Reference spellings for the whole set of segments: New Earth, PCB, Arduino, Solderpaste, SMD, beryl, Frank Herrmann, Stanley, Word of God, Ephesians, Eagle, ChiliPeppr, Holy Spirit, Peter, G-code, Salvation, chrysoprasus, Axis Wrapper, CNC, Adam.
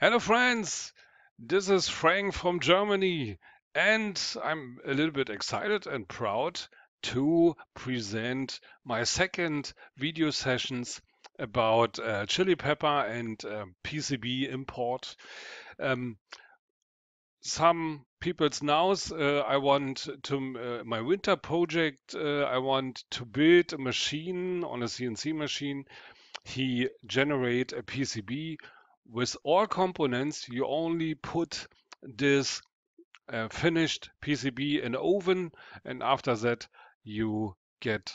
Hello friends, this is Frank from Germany and I'm a little bit excited and proud to present my second video sessions about ChiliPeppr and PCB import. Some people's nows, I want to my winter project, I want to build a machine on a CNC machine. He generate a PCB with all components. You only put this finished PCB in oven, and after that you get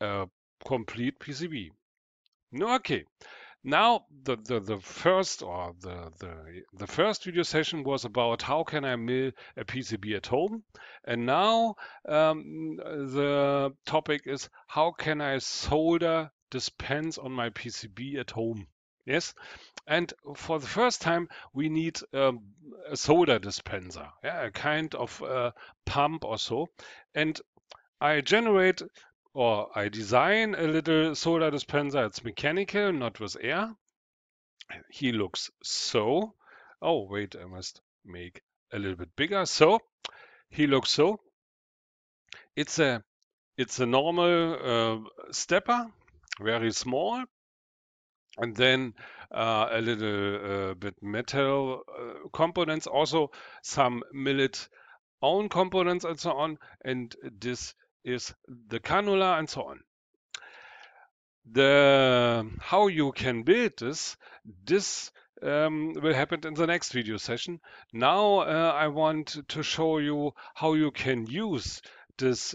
a complete PCB. Okay, now the first video session was about how can I mill a PCB at home, and now the topic is how can I solder this pins on my PCB at home. Yes, and for the first time we need a solder dispenser, yeah, a kind of pump or so. And I generate or I design a little solder dispenser. It's mechanical, not with air. He looks so. Oh wait, I must make a little bit bigger. So he looks so. It's a normal stepper, very small. And then a little bit metal components, also some millet own components and so on. And this is the cannula and so on. How you can build this will happen in the next video session. Now I want to show you how you can use this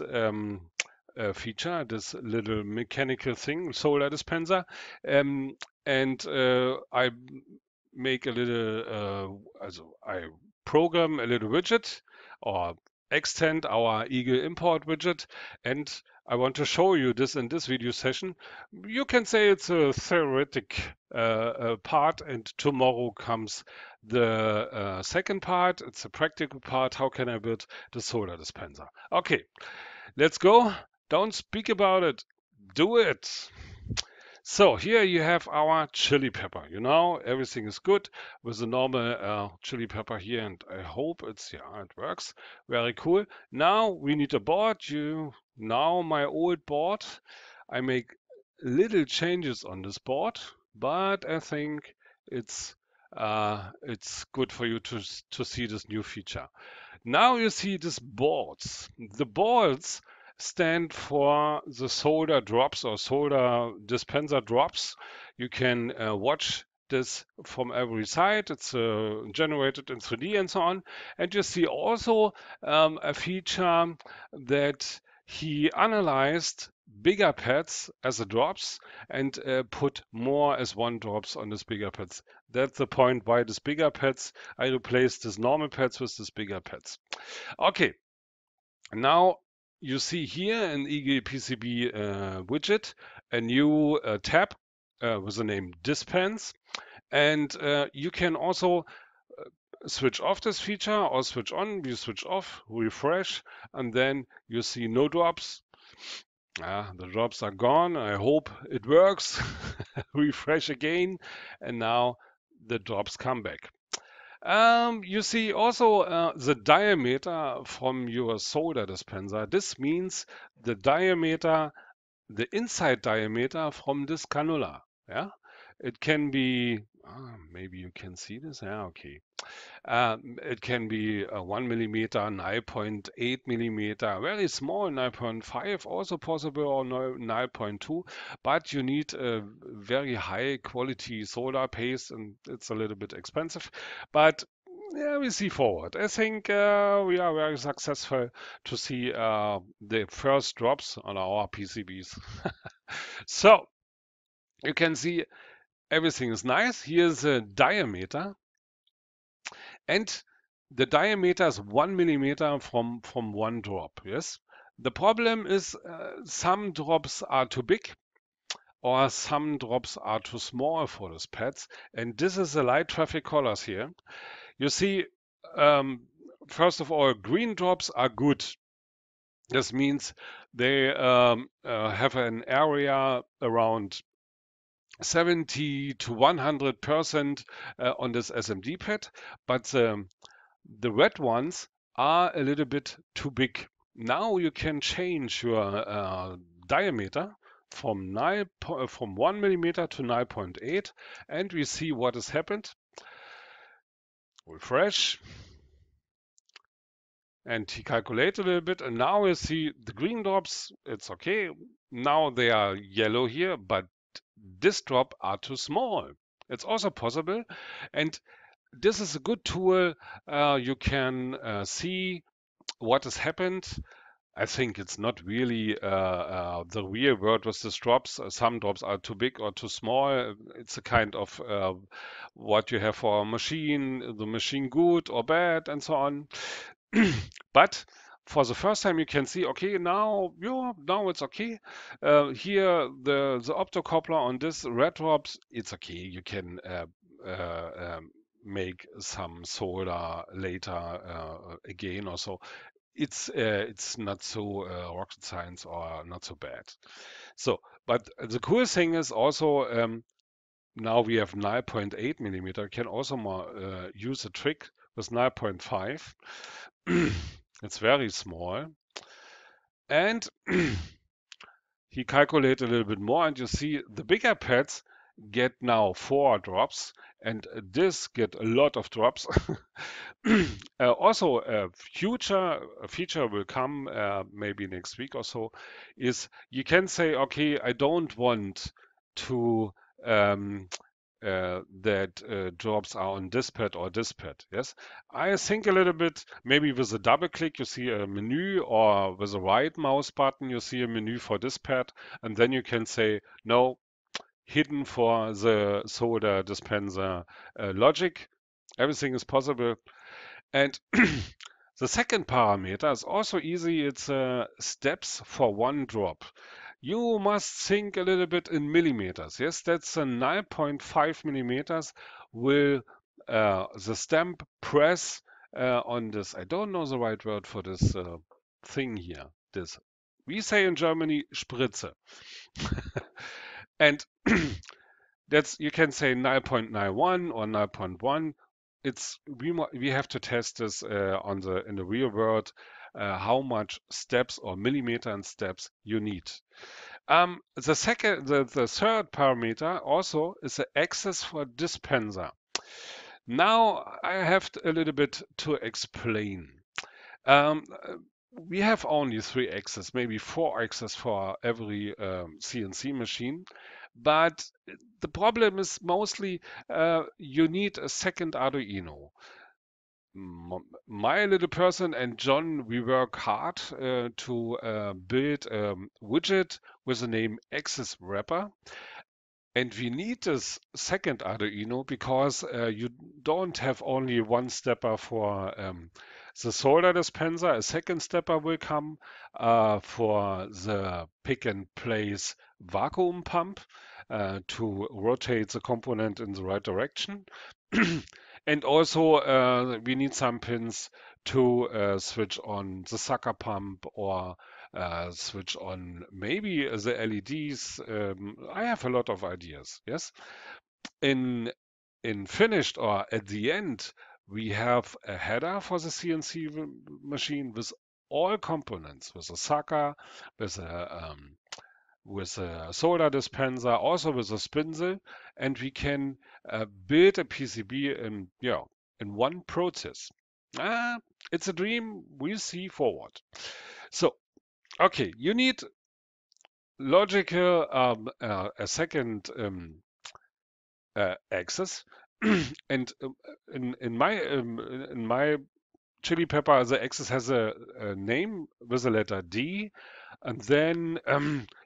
feature, this little mechanical thing, solder dispenser. And I make a little, I program a little widget or extend our Eagle import widget, and I want to show you this in this video session. You can say it's a theoretic part, and tomorrow comes the second part. It's a practical part. How can I build the solder dispenser? Okay, let's go. Don't speak about it. Do it. So here you have our ChiliPeppr. You know, everything is good with the normal ChiliPeppr here, and I hope it works. Very cool. Now we need a board. My old board. I make little changes on this board, but I think it's good for you to see this new feature. Now you see these boards. The boards stand for the solder drops or solder dispenser drops. You can watch this from every side. It's generated in 3D and so on. And you see also a feature that he analyzed bigger pads as the drops and put more as one drops on this bigger pads. That's the point why this bigger pads, I replaced this normal pads with this bigger pads. Okay, now you see here in Eagle PCB widget a new tab with the name Dispense, and you can also switch off this feature or switch on. You switch off, refresh, and then you see no drops. The drops are gone. I hope it works. Refresh again, and now the drops come back. You see also the diameter from your solder dispenser. This means the diameter, the inside diameter from this cannula. Yeah, it can be, maybe you can see this. Yeah, okay. It can be 1 millimeter, 9.8 millimeter, very small, 9.5 also possible, or 9.2. But you need a very high quality solder paste, and it's a little bit expensive. But yeah, we see forward. I think we are very successful to see the first drops on our PCBs. So you can see everything is nice. Here's the diameter. And the diameter is 1 millimeter from one drop. Yes. The problem is some drops are too big or some drops are too small for those pads. And this is the light traffic colors here. You see, first of all, green drops are good. This means they have an area around 70 to 100% on this SMD pad, but the red ones are a little bit too big. Now you can change your diameter from 1 millimeter to 9.8, and we see what has happened. Refresh, and he calculated a little bit, and now you see the green drops. It's okay. Now they are yellow here, but this drop are too small. It's also possible, and this is a good tool. You can see what has happened. I think it's not really the real world with these drops. Some drops are too big or too small. It's a kind of what you have for a machine, the machine good or bad, and so on. But for the first time, you can see, okay, now it's okay. Here, the optocoupler on this red drops, it's okay. You can make some solder later again or so. It's not so rocket science or not so bad. So, but the cool thing is also now we have 9.8 millimeter. Can also more use a trick with 9.5. It's very small, and he calculated a little bit more, and you see the bigger pads get now 4 drops, and this get a lot of drops. Also, a future feature will come maybe next week or so, is you can say, okay, I don't want to that drops are on this pad or this pad. Yes, I think a little bit, maybe with a double click you see a menu, or with a right mouse button you see a menu for this pad, and then you can say no, hidden for the solder dispenser logic. Everything is possible. And the second parameter is also easy. It's steps for 1 drop. You must think a little bit in millimeters. Yes, that's a 9.5 millimeters will the stamp press on this. I don't know the right word for this thing here. This we say in Germany, Spritze. And that's, you can say 9.91 or 9.1. It's we have to test this on the in the real world, how much steps or millimeter and steps you need. The third parameter also is the axis for dispenser. Now I have a little bit to explain. We have only 3 axes, maybe 4 axes for every CNC machine. But the problem is mostly you need a second Arduino. My little person and John, we work hard to build a widget with the name Axis Wrapper. And we need this second Arduino because you don't have only 1 stepper for the solder dispenser. A second stepper will come for the pick and place vacuum pump to rotate the component in the right direction. And also we need some pins to switch on the sucker pump, or switch on maybe the LEDs. I have a lot of ideas. Yes, in finished or at the end, we have a header for the CNC machine with all components, with a sucker, with a solder dispenser, also with a spindle, and we can build a PCB in, you know, in 1 process. It's a dream. We'll see forward. So, okay, you need logical a second axis. And in my ChiliPeppr, the axis has a name with the letter D, and then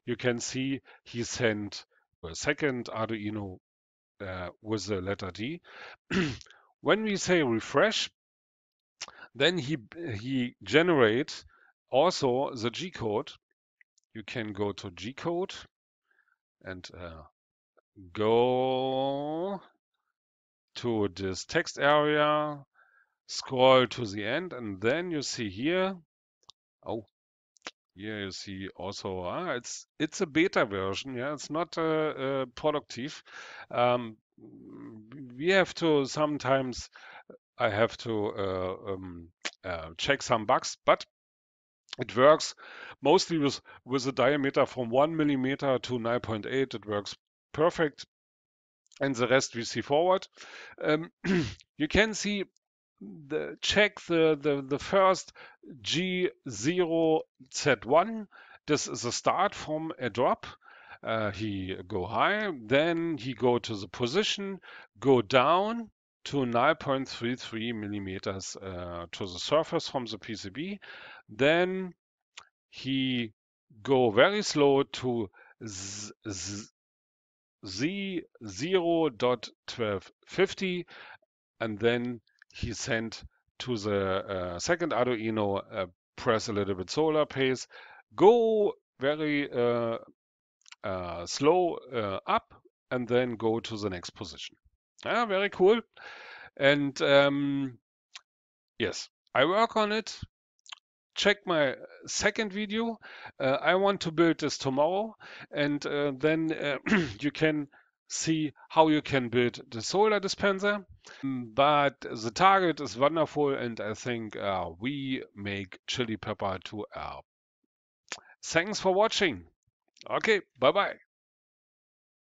you can see he sent a second Arduino with the letter D. When we say refresh, then he generates also the G-code. You can go to G-code and go to this text area, scroll to the end, and then you see here, oh, Here you see also it's a beta version. Yeah, it's not productive. We have to sometimes. I have to check some bugs, but it works mostly with a diameter from 1 millimeter to 9.8. It works perfect, and the rest we see forward. You can see the first G0Z1. This is a start from a drop. He go high, then he go to the position, go down to 9.33 millimeters to the surface from the PCB. Then he go very slow to Z0.1250, and then he sent to the second Arduino, press a little bit solar pace, go very slow up, and then go to the next position. Yeah, very cool. And yes, I work on it. Check my second video. I want to build this tomorrow, and then you can see how you can build the solar dispenser. But the target is wonderful, and I think we make ChiliPeppr 2R. Thanks for watching. Okay, bye-bye.